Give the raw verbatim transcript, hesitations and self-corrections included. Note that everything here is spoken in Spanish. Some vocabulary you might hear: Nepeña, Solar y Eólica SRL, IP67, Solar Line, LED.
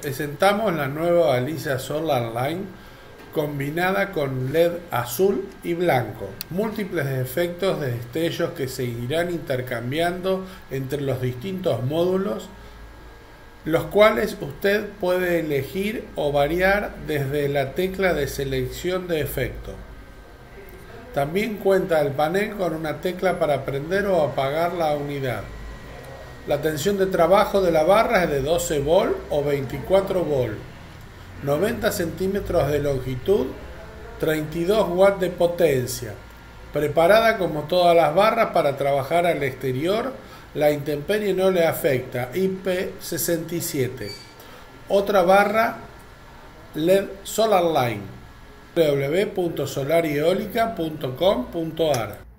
Presentamos la nueva baliza Solar Line combinada con L E D azul y blanco, múltiples efectos de destellos que seguirán intercambiando entre los distintos módulos, los cuales usted puede elegir o variar desde la tecla de selección de efecto. También cuenta el panel con una tecla para prender o apagar la unidad. La tensión de trabajo de la barra es de doce volts o veinticuatro volts, noventa centímetros de longitud, treinta y dos watts de potencia. Preparada como todas las barras para trabajar al exterior, la intemperie no le afecta, I P sesenta y siete. Otra barra L E D Solar Line, doble u doble u doble u punto solar eólica punto com punto ar.